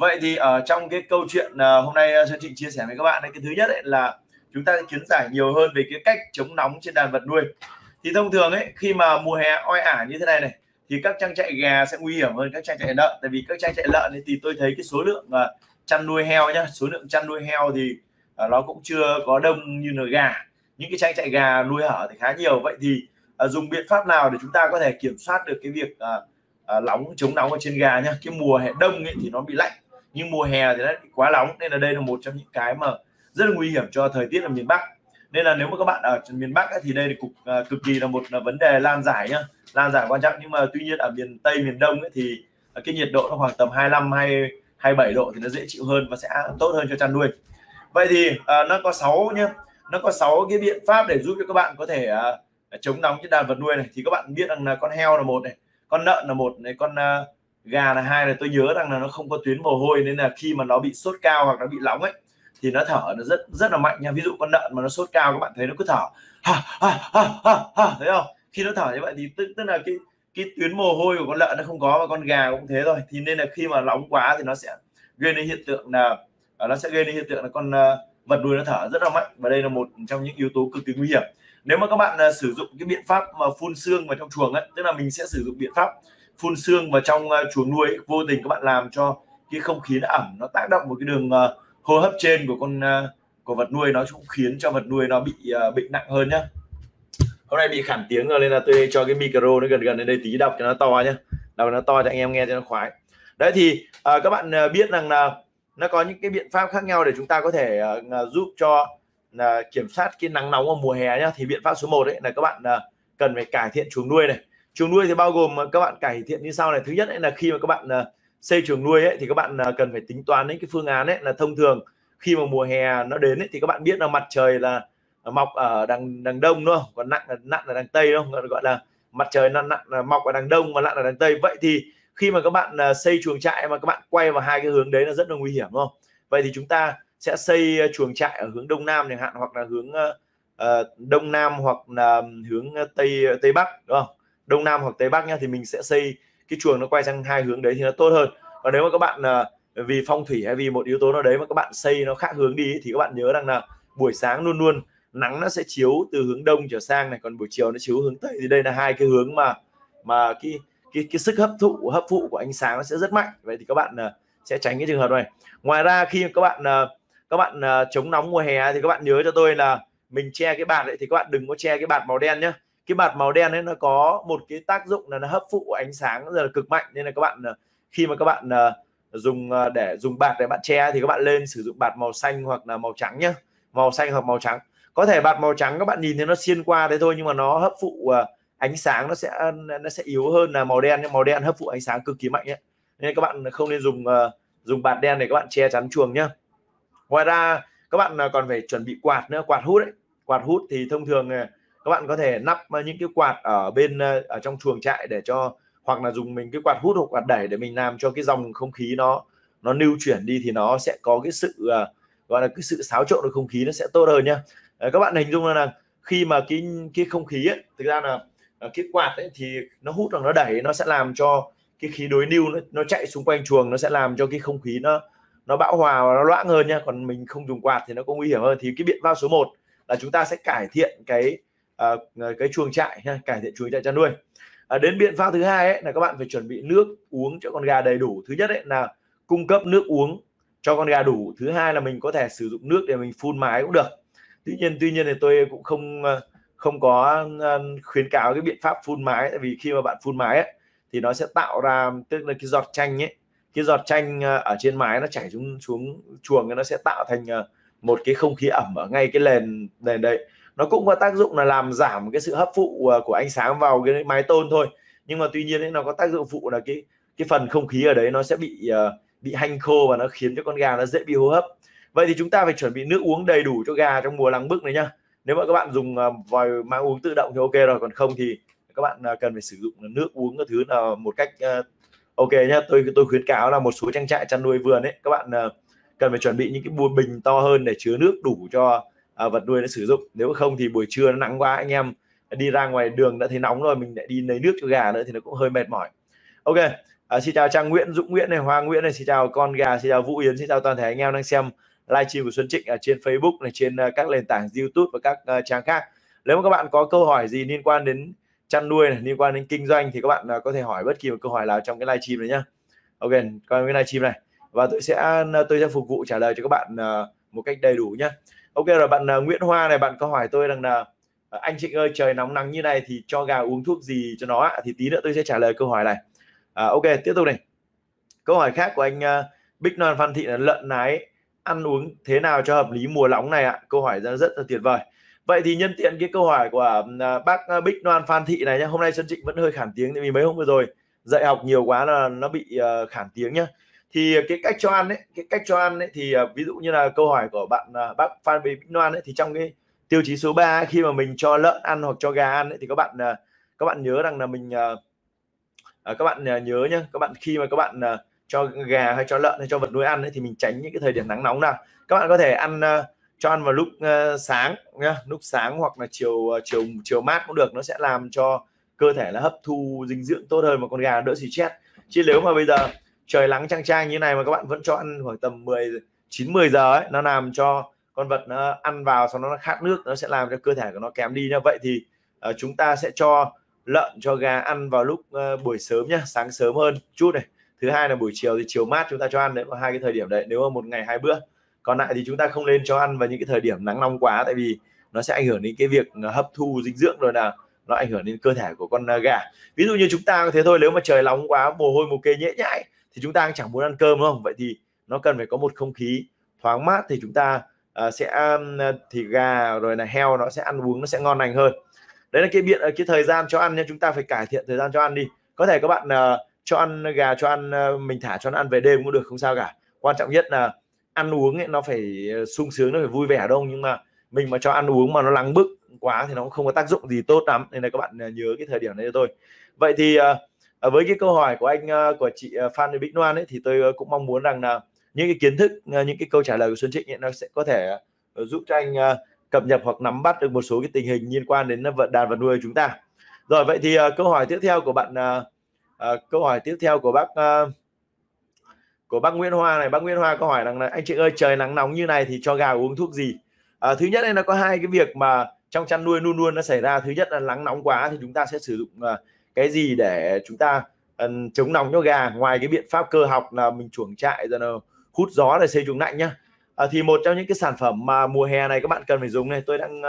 Vậy thì ở trong cái câu chuyện hôm nay Xuân Trịnh chia sẻ với các bạn, cái thứ nhất ấy là chúng ta sẽ kiến giải nhiều hơn về cái cách chống nóng trên đàn vật nuôi. Thì thông thường ấy, khi mà mùa hè oi ả như thế này này thì các trang trại gà sẽ nguy hiểm hơn các trang trại lợn. Tại vì các trang trại lợn ấy, thì tôi thấy cái số lượng chăn nuôi heo nhá, số lượng chăn nuôi heo thì nó cũng chưa có đông như là gà. Những cái trang trại gà nuôi hở thì khá nhiều. Vậy thì dùng biện pháp nào để chúng ta có thể kiểm soát được cái việc chống nóng ở trên gà nhá. Cái mùa hè đông ấy, thì nó bị lạnh, nhưng mùa hè thì nó bị quá nóng, nên là đây là một trong những cái mà rất là nguy hiểm cho thời tiết ở miền Bắc. Nên là nếu mà các bạn ở miền Bắc ấy, thì đây là cực kỳ là một vấn đề lan giải nhá, lan giải quan trọng. Nhưng mà tuy nhiên ở miền Tây, miền Đông ấy, thì cái nhiệt độ nó khoảng tầm 25 hay 27 độ thì nó dễ chịu hơn và sẽ tốt hơn cho chăn nuôi. Vậy thì nó có 6 nhá, nó có 6 cái biện pháp để giúp cho các bạn có thể chống nóng trên đàn vật nuôi này. Thì các bạn biết rằng là con heo là một này, con lợn là một này, con gà là hai. Là tôi nhớ rằng là nó không có tuyến mồ hôi, nên là khi mà nó bị sốt cao hoặc nó bị nóng ấy thì nó thở nó rất là mạnh nha. Ví dụ con lợn mà nó sốt cao, các bạn thấy nó cứ thở thấy không? Khi nó thở như vậy thì tức là cái tuyến mồ hôi của con lợn nó không có, và con gà cũng thế thôi. Thì nên là khi mà nóng quá thì nó sẽ gây nên hiện tượng là con vật nuôi nó thở rất là mạnh, và đây là một trong những yếu tố cực kỳ nguy hiểm. Nếu mà các bạn sử dụng cái biện pháp mà phun sương vào trong chuồng ấy, tức là mình sẽ sử dụng biện pháp phun sương vào trong chuồng nuôi ấy, vô tình các bạn làm cho cái không khí nó ẩm, nó tác động vào cái đường hô hấp trên của vật nuôi, nó cũng khiến cho vật nuôi nó bị bệnh nặng hơn nhá. Hôm nay bị khản tiếng rồi nên là tôi cho cái micro nó gần đến đây tí, đọc cho nó to nhá, đọc nó to cho anh em nghe cho nó khoái. Đấy thì các bạn biết rằng là nó có những cái biện pháp khác nhau để chúng ta có thể giúp cho kiểm soát cái nắng nóng vào mùa hè nhá. Thì biện pháp số 1 ấy là các bạn cần phải cải thiện chuồng nuôi này. Chuồng nuôi thì bao gồm các bạn cải thiện như sau này. Thứ nhất ấy là khi mà các bạn xây chuồng nuôi ấy, thì các bạn cần phải tính toán đến cái phương án ấy là thông thường khi mà mùa hè nó đến ấy, thì các bạn biết là mặt trời là mọc ở đằng đông đúng không? Còn nặng là đằng tây đúng không? Gọi là mặt trời nặng mọc ở đằng đông và lặn ở đằng tây. Vậy thì khi mà các bạn xây chuồng trại mà các bạn quay vào hai cái hướng đấy là rất là nguy hiểm đúng không? Vậy thì chúng ta sẽ xây chuồng trại ở hướng đông nam chẳng hạn, hoặc là hướng đông nam, hoặc là hướng tây bắc đúng không? Đông nam hoặc tây bắc nhá, thì mình sẽ xây cái chuồng nó quay sang hai hướng đấy thì nó tốt hơn. Còn nếu mà các bạn vì phong thủy hay vì một yếu tố nào đấy mà các bạn xây nó khác hướng đi thì các bạn nhớ rằng là buổi sáng luôn luôn nắng nó sẽ chiếu từ hướng đông trở sang này, còn buổi chiều nó chiếu hướng tây. Thì đây là hai cái hướng mà cái sức hấp thụ của ánh sáng nó sẽ rất mạnh. Vậy thì các bạn sẽ tránh cái trường hợp này. Ngoài ra khi các bạn chống nóng mùa hè thì các bạn nhớ cho tôi là mình che cái bạt ấy, thì các bạn đừng có che cái bạt màu đen nhá. Cái bạt màu đen ấy nó có một cái tác dụng là nó hấp thụ ánh sáng rất là cực mạnh, nên là các bạn khi mà các bạn dùng bạt để bạn che thì các bạn lên sử dụng bạt màu xanh hoặc là màu trắng nhá. Màu xanh hoặc màu trắng. Có thể bạt màu trắng các bạn nhìn thấy nó xuyên qua đấy thôi, nhưng mà nó hấp thụ ánh sáng nó sẽ yếu hơn là màu đen, nhưng màu đen hấp thụ ánh sáng cực kỳ mạnh ấy. Nên các bạn không nên dùng bạt đen để các bạn che chắn chuồng nhá. Ngoài ra các bạn còn phải chuẩn bị quạt nữa, quạt hút ấy. Quạt hút thì thông thường các bạn có thể nắp những cái quạt ở trong chuồng trại để cho, hoặc là dùng mình cái quạt hút hoặc quạt đẩy để mình làm cho cái dòng không khí nó lưu chuyển đi, thì nó sẽ có cái sự gọi là cái sự xáo trộn được không khí, nó sẽ tốt hơn nhá. Các bạn hình dung là khi mà cái không khí ấy, thực ra là cái quạt ấy thì nó hút hoặc nó đẩy nó sẽ làm cho cái khí đối lưu nó chạy xung quanh chuồng, nó sẽ làm cho cái không khí nó bão hòa và nó loãng hơn nhá. Còn mình không dùng quạt thì nó có nguy hiểm hơn. Thì cái biện pháp số 1 là chúng ta sẽ cải thiện cái chuồng trại, cải thiện chuồng trại chăn nuôi. Đến biện pháp thứ hai ấy, là các bạn phải chuẩn bị nước uống cho con gà đầy đủ. Thứ nhất ấy, là cung cấp nước uống cho con gà đủ. Thứ hai là mình có thể sử dụng nước để mình phun mái cũng được. Tuy nhiên thì tôi cũng không có khuyến cáo cái biện pháp phun mái, tại vì khi mà bạn phun mái ấy, thì nó sẽ tạo ra, tức là cái giọt chanh ấy, cái giọt chanh ở trên mái nó chảy xuống chuồng, nó sẽ tạo thành một cái không khí ẩm ở ngay cái nền đấy. Nó cũng có tác dụng là làm giảm cái sự hấp thụ của ánh sáng vào cái mái tôn thôi, nhưng mà tuy nhiên ấy, nó có tác dụng phụ là cái phần không khí ở đấy nó sẽ bị hanh khô và nó khiến cho con gà nó dễ bị hô hấp. Vậy thì chúng ta phải chuẩn bị nước uống đầy đủ cho gà trong mùa nắng bức này nhá. Nếu mà các bạn dùng vòi mang uống tự động thì ok rồi, còn không thì các bạn cần phải sử dụng nước uống cái thứ là một cách ok nhá. Tôi khuyến cáo là một số trang trại chăn nuôi vườn ấy, các bạn cần phải chuẩn bị những cái bình to hơn để chứa nước đủ cho vật nuôi nó sử dụng. Nếu không thì buổi trưa nó nắng quá, anh em đi ra ngoài đường đã thấy nóng rồi, mình lại đi lấy nước cho gà nữa thì nó cũng hơi mệt mỏi. Ok, Xin chào Trang Nguyễn, Dũng Nguyễn này, Hoa Nguyễn này, xin chào Con Gà, xin chào Vũ Yến, xin chào toàn thể anh em đang xem livestream của Xuân Trịnh ở trên Facebook này, trên các nền tảng YouTube và các trang khác. Nếu mà các bạn có câu hỏi gì liên quan đến chăn nuôi này, liên quan đến kinh doanh thì các bạn có thể hỏi bất kỳ một câu hỏi nào trong cái livestream này nhá. Ok, coi cái livestream này và tôi sẽ phục vụ trả lời cho các bạn một cách đầy đủ nhá. Ok, rồi bạn Nguyễn Hoa này, bạn có hỏi tôi rằng là anh Trịnh ơi, trời nóng nắng như này thì cho gà uống thuốc gì cho nó ạ? Thì tí nữa tôi sẽ trả lời câu hỏi này. Ok, tiếp tục này. Câu hỏi khác của anh Bích Loan Phan Thị là lợn nái ăn uống thế nào cho hợp lý mùa nóng này ạ? Câu hỏi rất là tuyệt vời. Vậy thì nhân tiện cái câu hỏi của bác Bích Loan Phan Thị này nhá. Hôm nay Xuân Trịnh vẫn hơi khản tiếng, tại vì mấy hôm vừa rồi dạy học nhiều quá là nó bị khản tiếng nhá. Thì cái cách cho ăn ấy, thì ví dụ như là câu hỏi của bạn bác Phan Bích Loan ấy, thì trong cái tiêu chí số 3 ấy, khi mà mình cho lợn ăn hoặc cho gà ăn ấy, thì các bạn nhớ rằng là mình nhớ nhá, các bạn khi mà các bạn cho gà hay cho lợn hay cho vật nuôi ăn ấy, thì mình tránh những cái thời điểm nắng nóng nào. Các bạn có thể ăn cho ăn vào lúc sáng nhá, lúc sáng hoặc là chiều mát cũng được, nó sẽ làm cho cơ thể là hấp thu dinh dưỡng tốt hơn mà con gà đỡ stress. Chứ nếu mà bây giờ trời nắng chang chang như này mà các bạn vẫn cho ăn khoảng tầm 9-10 giờ ấy, nó làm cho con vật nó ăn vào xong nó khát nước, nó sẽ làm cho cơ thể của nó kém đi nhá. Vậy thì chúng ta sẽ cho lợn cho gà ăn vào lúc buổi sớm nhá, sáng sớm hơn chút này. Thứ hai là buổi chiều, thì chiều mát chúng ta cho ăn đấy, hai cái thời điểm đấy. Nếu mà một ngày 2 bữa, còn lại thì chúng ta không nên cho ăn vào những cái thời điểm nắng nóng quá, tại vì nó sẽ ảnh hưởng đến cái việc hấp thu dinh dưỡng, rồi là nó ảnh hưởng đến cơ thể của con gà. Ví dụ như chúng ta có thế thôi, nếu mà trời nóng quá, mồ hôi mồ kê nhễ nhãi thì chúng ta cũng chẳng muốn ăn cơm, đúng không? Vậy thì nó cần phải có một không khí thoáng mát thì chúng ta thì gà rồi là heo nó sẽ ăn uống nó sẽ ngon lành hơn. Đấy là cái thời gian cho ăn nha, chúng ta phải cải thiện thời gian cho ăn đi. Có thể các bạn cho ăn gà, cho ăn mình thả cho nó ăn về đêm cũng được, không sao cả. Quan trọng nhất là ăn uống ấy, nó phải sung sướng, nó phải vui vẻ đâu. Nhưng mà mình mà cho ăn uống mà nó lắng bức quá thì nó cũng không có tác dụng gì tốt lắm, nên là các bạn nhớ cái thời điểm này cho tôi. Vậy thì với cái câu hỏi của chị Phan Thị Bích Loan ấy, thì tôi cũng mong muốn rằng là những cái kiến thức, những cái câu trả lời của Xuân Trịnh ấy, nó sẽ có thể giúp cho anh cập nhật hoặc nắm bắt được một số cái tình hình liên quan đến đàn vật nuôi của chúng ta. Rồi, vậy thì câu hỏi tiếp theo của bạn bác Nguyễn Hoa này, bác Nguyễn Hoa có hỏi rằng là anh chị ơi, trời nắng nóng như này thì cho gà uống thuốc gì? Thứ nhất đây, nó có hai cái việc mà trong chăn nuôi luôn luôn nó xảy ra. Thứ nhất là nắng nóng quá thì chúng ta sẽ sử dụng cái gì để chúng ta chống nóng cho gà, ngoài cái biện pháp cơ học là mình chuồng trại rồi là hút gió để xây chuồng lạnh nhá. Thì một trong những cái sản phẩm mà mùa hè này các bạn cần phải dùng này, tôi đang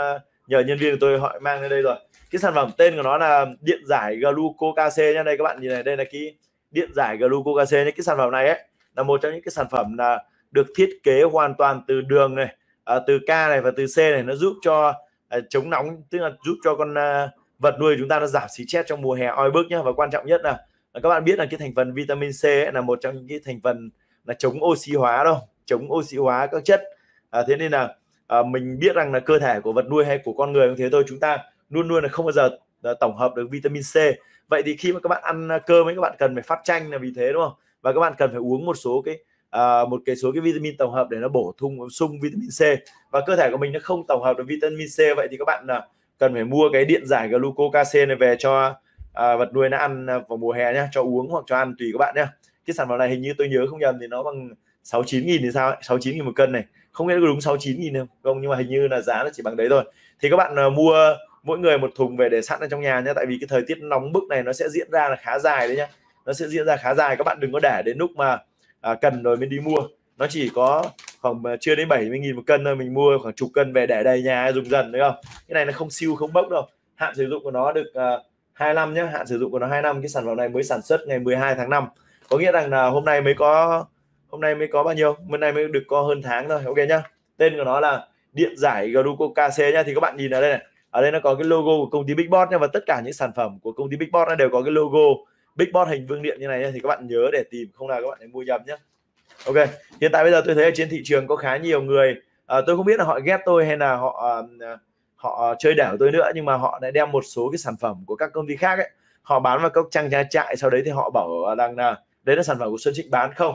nhờ nhân viên của tôi họ mang lên đây rồi. Cái sản phẩm tên của nó là điện giải Gluco KC nha. Đây các bạn nhìn này, đây là cái điện giải Gluco KC. Cái sản phẩm này ấy là một trong những cái sản phẩm là được thiết kế hoàn toàn từ đường này, từ K này và từ C này. Nó giúp cho chống nóng, tức là giúp cho con vật nuôi chúng ta nó giảm stress trong mùa hè oi bức nhá. Và quan trọng nhất là các bạn biết là cái thành phần vitamin C ấy, là một trong những cái thành phần là chống oxy hóa đâu, chống oxy hóa các chất. Thế nên là mình biết rằng là cơ thể của vật nuôi hay của con người cũng thế thôi, chúng ta luôn luôn là không bao giờ tổng hợp được vitamin C. Vậy thì khi mà các bạn ăn cơm ấy, các bạn cần phải phát chanh là vì thế, đúng không? Và các bạn cần phải uống một số cái một số cái vitamin tổng hợp để nó bổ sung vitamin C. Và cơ thể của mình nó không tổng hợp được vitamin C, vậy thì các bạn cần phải mua cái điện giải Gluco KC này về cho vật nuôi nó ăn vào mùa hè nhá, cho uống hoặc cho ăn tùy các bạn nhá. Cái sản phẩm này hình như tôi nhớ không nhầm thì nó bằng 69.000 thì sao ấy? 69.000 một cân này, không biết có đúng 69.000 không, nhưng mà hình như là giá nó chỉ bằng đấy thôi. Thì các bạn mua mỗi người một thùng về để sẵn ở trong nhà nhé, tại vì cái thời tiết nóng bức này nó sẽ diễn ra là khá dài đấy nhá, nó sẽ diễn ra khá dài. Các bạn đừng có để đến lúc mà cần rồi mới đi mua, nó chỉ có khoảng chưa đến 70.000 một cân thôi, mình mua khoảng chục cân về để đầy nhà dùng dần, đúng không? Cái này nó không siêu không bốc đâu, hạn sử dụng của nó được 2 năm nhé, hạn sử dụng của nó 2 năm. Cái sản phẩm này mới sản xuất ngày 12 tháng 5, có nghĩa rằng là hôm nay mới có bao nhiêu, hôm nay mới được có hơn tháng thôi. Ok nhá, tên của nó là điện giải Gluco KC nhá. Thì các bạn nhìn ở đây này, ở đây nó có cái logo của công ty BigBot nha, và tất cả những sản phẩm của công ty BigBot nó đều có cái logo BigBot hình vương điện như này nha. Thì các bạn nhớ để tìm, không là các bạn mua nhầm nhé. Ok, hiện tại bây giờ tôi thấy ở trên thị trường có khá nhiều người, tôi không biết là họ ghét tôi hay là họ chơi đẻo tôi nữa, nhưng mà họ đã đem một số cái sản phẩm của các công ty khác ấy, họ bán vào các trang trại, sau đấy thì họ bảo rằng là đấy là sản phẩm của Xuân Trịnh bán không.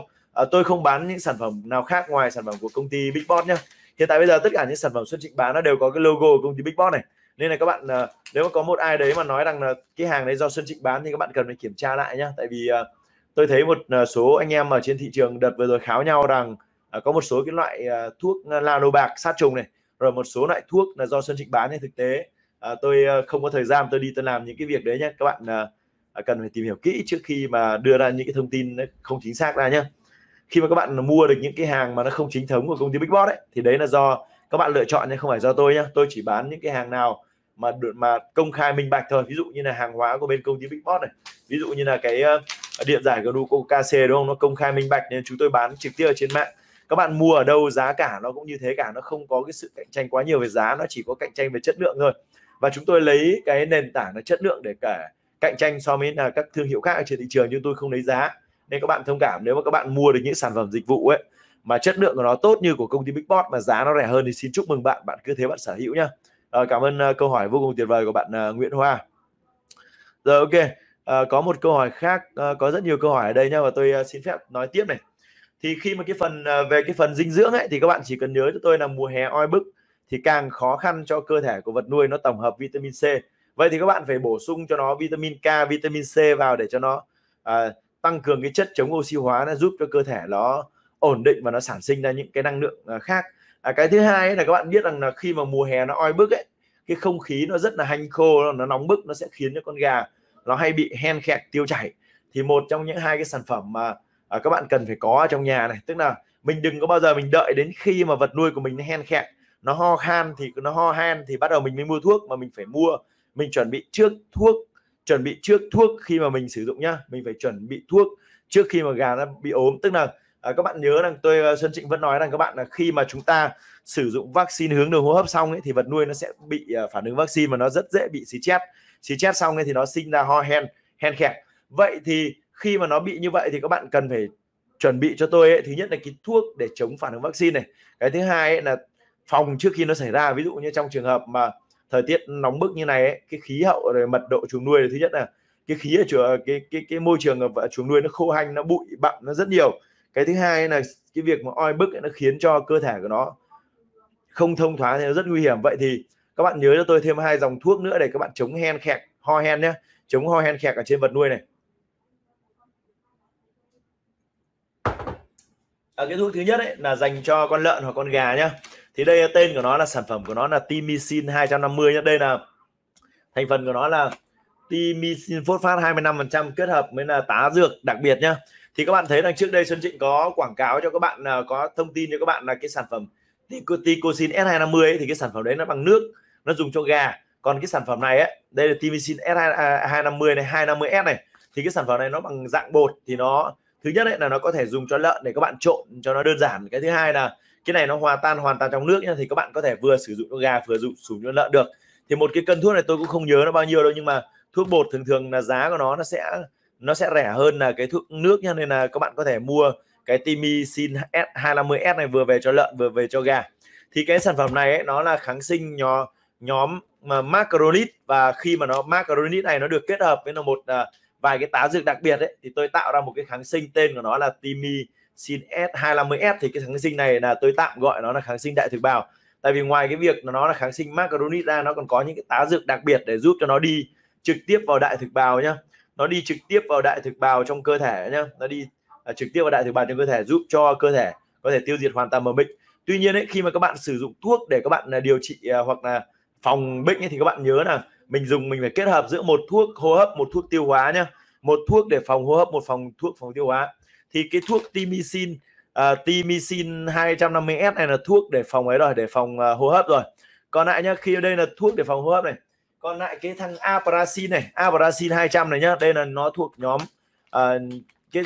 Tôi không bán những sản phẩm nào khác ngoài sản phẩm của công ty BigBot nhá. Hiện tại bây giờ tất cả những sản phẩm Xuân Trịnh bán nó đều có cái logo của công ty BigBot này. Nên là các bạn nếu mà có một ai đấy mà nói rằng là cái hàng đấy do Xuân Trịnh bán thì các bạn cần phải kiểm tra lại nhá. Tại vì Tôi thấy một số anh em ở trên thị trường đợt vừa rồi kháo nhau rằng có một số cái loại thuốc nano bạc sát trùng này, rồi một số loại thuốc là do Xuân Trịnh bán. Nên thực tế tôi không có thời gian tôi làm những cái việc đấy nhé. Các bạn cần phải tìm hiểu kỹ trước khi mà đưa ra những cái thông tin không chính xác ra nhé. Khi mà các bạn mua được những cái hàng mà nó không chính thống của công ty BigBot ấy, thì đấy là do các bạn lựa chọn nhưng không phải do tôi nhé. Tôi chỉ bán những cái hàng nào mà công khai minh bạch thôi. Ví dụ như là hàng hóa của bên công ty BigBot này, ví dụ như là cái điện giải Gluco KC đúng không, nó công khai minh bạch nên chúng tôi bán trực tiếp ở trên mạng. Các bạn mua ở đâu giá cả nó cũng như thế cả, nó không có cái sự cạnh tranh quá nhiều về giá, nó chỉ có cạnh tranh về chất lượng thôi. Và chúng tôi lấy cái nền tảng là chất lượng để cả cạnh tranh so với là các thương hiệu khác ở trên thị trường, nhưng tôi không lấy giá. Nên các bạn thông cảm, nếu mà các bạn mua được những sản phẩm dịch vụ ấy mà chất lượng của nó tốt như của công ty BigBot mà giá nó rẻ hơn thì xin chúc mừng bạn, bạn cứ thế bạn sở hữu nhá. Cảm ơn câu hỏi vô cùng tuyệt vời của bạn Nguyễn Hoa. Rồi, ok. Có một câu hỏi khác, có rất nhiều câu hỏi ở đây nhá, và tôi xin phép nói tiếp này. Thì khi mà cái phần về cái phần dinh dưỡng ấy thì các bạn chỉ cần nhớ cho tôi là mùa hè oi bức thì càng khó khăn cho cơ thể của vật nuôi nó tổng hợp vitamin C. Vậy thì các bạn phải bổ sung cho nó vitamin K, vitamin C vào để cho nó tăng cường cái chất chống oxy hóa, nó giúp cho cơ thể nó ổn định và nó sản sinh ra những cái năng lượng khác. Cái thứ hai ấy là các bạn biết rằng là khi mà mùa hè nó oi bức ấy, cái không khí nó rất là hanh khô, nó nóng bức, nó sẽ khiến cho con gà nó hay bị hen khẹt, tiêu chảy. Thì một trong những hai cái sản phẩm mà các bạn cần phải có trong nhà này, tức là mình đừng có bao giờ mình đợi đến khi mà vật nuôi của mình nó hen khẹt, nó ho khan thì bắt đầu mình mới mua thuốc, mà mình phải mua, mình chuẩn bị trước thuốc, chuẩn bị trước thuốc khi mà mình sử dụng nhá. Mình phải chuẩn bị thuốc trước khi mà gà nó bị ốm. Tức là các bạn nhớ rằng tôi Xuân Trịnh vẫn nói rằng các bạn là khi mà chúng ta sử dụng vaccine hướng đường hô hấp xong ấy, thì vật nuôi nó sẽ bị phản ứng vaccine mà nó rất dễ bị xí chét. Xí chét xong ấy thì nó sinh ra ho hen, hen khẹt. Vậy thì khi mà nó bị như vậy thì các bạn cần phải chuẩn bị cho tôi ấy, thứ nhất là cái thuốc để chống phản ứng vaccine này. Cái thứ hai ấy là phòng trước khi nó xảy ra. Ví dụ như trong trường hợp mà thời tiết nóng bức như này ấy, cái khí hậu rồi mật độ chuồng nuôi, thứ nhất là cái khí ở cái môi trường ở chuồng nuôi nó khô hanh, nó bụi bặm, nó rất nhiều. Cái thứ hai là cái việc mà oi bức ấy, nó khiến cho cơ thể của nó không thông thoáng thì nó rất nguy hiểm. Vậy thì các bạn nhớ cho tôi thêm hai dòng thuốc nữa để các bạn chống hen khẹt, ho hen nhé, chống ho hen khẹt ở trên vật nuôi này. Cái thuốc thứ nhất ấy là dành cho con lợn hoặc con gà nhá. Thì đây tên của nó là sản phẩm của nó là Tymicin 250 nhá. Đây là thành phần của nó là Tymicin phosphate 25% kết hợp với là tá dược đặc biệt nhá. Thì các bạn thấy rằng trước đây Xuân Trịnh có quảng cáo cho các bạn, có thông tin cho các bạn là cái sản phẩm Tymicin S250 ấy, thì cái sản phẩm đấy nó bằng nước, nó dùng cho gà. Còn cái sản phẩm này ấy, đây là Tymicin S250 này, 250S này, thì cái sản phẩm này nó bằng dạng bột. Thì nó thứ nhất ấy là nó có thể dùng cho lợn để các bạn trộn cho nó đơn giản. Cái thứ hai là cái này nó hòa tan hoàn toàn trong nước nhá, thì các bạn có thể vừa sử dụng cho gà vừa sử dụng cho lợn được. Thì một cái cân thuốc này tôi cũng không nhớ nó bao nhiêu đâu, nhưng mà thuốc bột thường thường là giá của nó sẽ rẻ hơn là cái thuốc nước nhá. Nên là các bạn có thể mua cái Tymicin S250S này vừa về cho lợn vừa về cho gà. Thì cái sản phẩm này ấy, nó là kháng sinh nhóm macronid, và khi mà nó macronid này nó được kết hợp với là một vài cái tá dược đặc biệt ấy, thì tôi tạo ra một cái kháng sinh tên của nó là Tymicin S250S. Thì cái kháng sinh này là tôi tạm gọi nó là kháng sinh đại thực bào, tại vì ngoài cái việc nó là kháng sinh macronid ra, nó còn có những cái tá dược đặc biệt để giúp cho nó đi trực tiếp vào đại thực bào nhá. Nó đi trực tiếp vào đại thực bào trong cơ thể nhá, nó đi trực tiếp vào đại thực bào trong cơ thể, giúp cho cơ thể có thể tiêu diệt hoàn toàn mầm bệnh. Tuy nhiên ấy, khi mà các bạn sử dụng thuốc để các bạn điều trị hoặc là phòng bệnh ấy, thì các bạn nhớ là mình phải kết hợp giữa một thuốc hô hấp, một thuốc tiêu hóa nhá, một thuốc để phòng hô hấp, một thuốc phòng tiêu hóa. Thì cái thuốc Tymicin 250S này là thuốc để phòng ấy rồi, để phòng hô hấp rồi. Còn lại nhá, khi đây là thuốc để phòng hô hấp này. Còn lại cái thằng Apramycin này, Apramycin 200 này nhá, đây là nó thuộc nhóm cái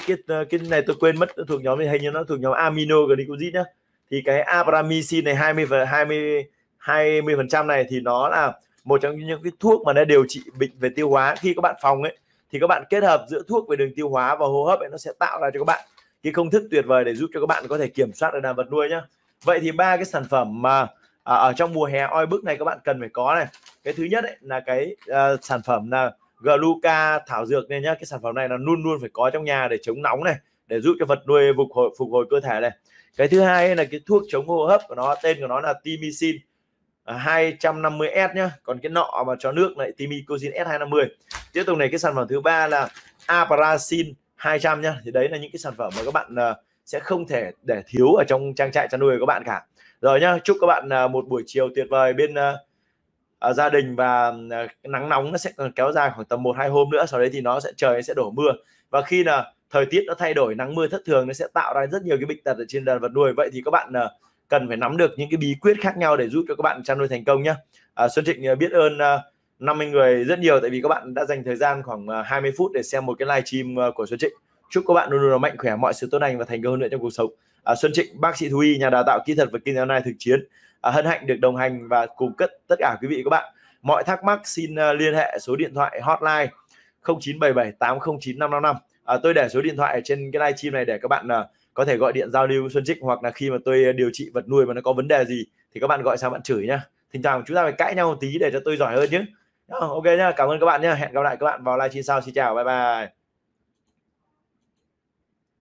này tôi quên mất thuộc nhóm này, hình như nó thuộc nhóm amino glycosid nhá. Thì cái Apramycin này 20% này thì nó là một trong những cái thuốc mà nó điều trị bệnh về tiêu hóa. Khi các bạn phòng ấy thì các bạn kết hợp giữa thuốc về đường tiêu hóa và hô hấp ấy, nó sẽ tạo ra cho các bạn cái công thức tuyệt vời để giúp cho các bạn có thể kiểm soát được đàn vật nuôi nhá. Vậy thì ba cái sản phẩm mà ở trong mùa hè oi bức này các bạn cần phải có này. Cái thứ nhất ấy, là cái sản phẩm là Gluca thảo dược này nhá. Cái sản phẩm này là luôn luôn phải có trong nhà để chống nóng này, để giúp cho vật nuôi phục hồi cơ thể này. Cái thứ hai ấy là cái thuốc chống hô hấp của nó, tên của nó là Tymicin 250S nhá. Còn cái nọ mà cho nước lại Tymicin S250. Tiếp tục này, cái sản phẩm thứ ba là Apramycin 200 nhá. Thì đấy là những cái sản phẩm mà các bạn sẽ không thể để thiếu ở trong trang trại chăn nuôi của các bạn cả. Rồi nhá, chúc các bạn một buổi chiều tuyệt vời bên gia đình, và nắng nóng nó sẽ kéo dài khoảng tầm 1-2 hôm nữa, sau đấy thì nó sẽ trời sẽ đổ mưa, và khi là thời tiết nó thay đổi, nắng mưa thất thường, nó sẽ tạo ra rất nhiều cái bệnh tật ở trên đàn vật nuôi. Vậy thì các bạn cần phải nắm được những cái bí quyết khác nhau để giúp cho các bạn chăn nuôi thành công nhé. Xuân Trịnh biết ơn 50 người rất nhiều, tại vì các bạn đã dành thời gian khoảng 20 phút để xem một cái livestream của Xuân Trịnh. Chúc các bạn luôn luôn mạnh khỏe, mọi sự tốt lành và thành công hơn nữa trong cuộc sống. Xuân Trịnh, bác sĩ thú y, nhà đào tạo kỹ thuật và kinh doanh online thực chiến, hân hạnh được đồng hành và cùng tất cả quý vị các bạn. Mọi thắc mắc xin liên hệ số điện thoại hotline 0977 809 555. Tôi để số điện thoại ở trên cái livestream này để các bạn có thể gọi điện giao lưu Xuân Trịnh, hoặc là khi mà tôi điều trị vật nuôi mà nó có vấn đề gì thì các bạn gọi sang bạn chửi nhá. Thỉnh thoảng chúng ta phải cãi nhau một tí để cho tôi giỏi hơn nhé. Ok nhá, cảm ơn các bạn nhá. Hẹn gặp lại các bạn vào livestream sau. Xin chào, bye bye.